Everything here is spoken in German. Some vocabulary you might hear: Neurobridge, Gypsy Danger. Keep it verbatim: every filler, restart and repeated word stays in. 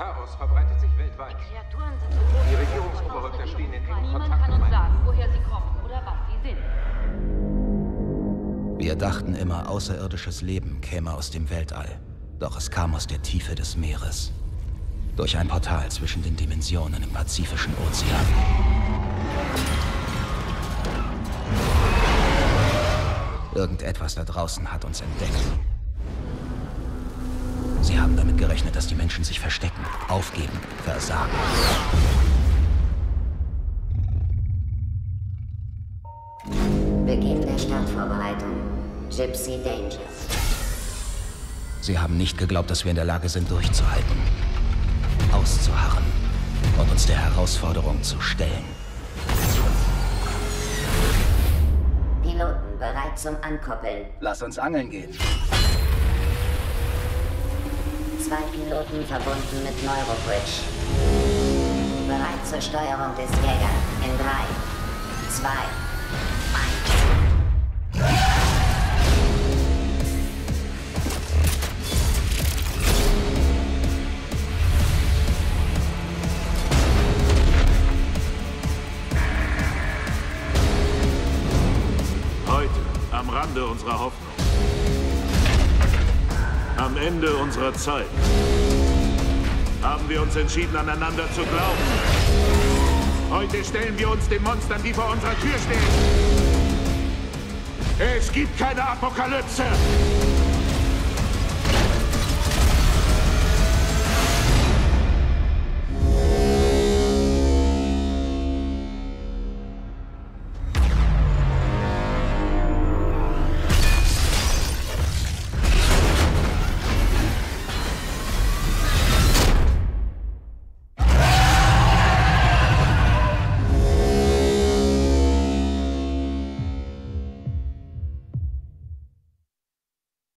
Chaos verbreitet sich weltweit. Die Kreaturen sind so groß. Die Regierungsoberhäupter stehen in engen Kontakt. Niemand kann uns sagen, woher sie kommen oder was sie sind. Wir dachten immer, außerirdisches Leben käme aus dem Weltall. Doch es kam aus der Tiefe des Meeres. Durch ein Portal zwischen den Dimensionen im Pazifischen Ozean. Irgendetwas da draußen hat uns entdeckt. Sie haben damit gerechnet, dass die Menschen sich verstecken, aufgeben, versagen. Beginn der Startvorbereitung. Gypsy Danger. Sie haben nicht geglaubt, dass wir in der Lage sind, durchzuhalten, auszuharren und uns der Herausforderung zu stellen. Piloten bereit zum Ankoppeln. Lass uns angeln gehen. Zwei Piloten verbunden mit Neurobridge. Bereit zur Steuerung des Jägers in drei, zwei, eins. Heute am Rande unserer Hoffnung. Am Ende unserer Zeit haben wir uns entschieden, aneinander zu glauben. Heute stellen wir uns den Monstern, die vor unserer Tür stehen. Es gibt keine Apokalypse!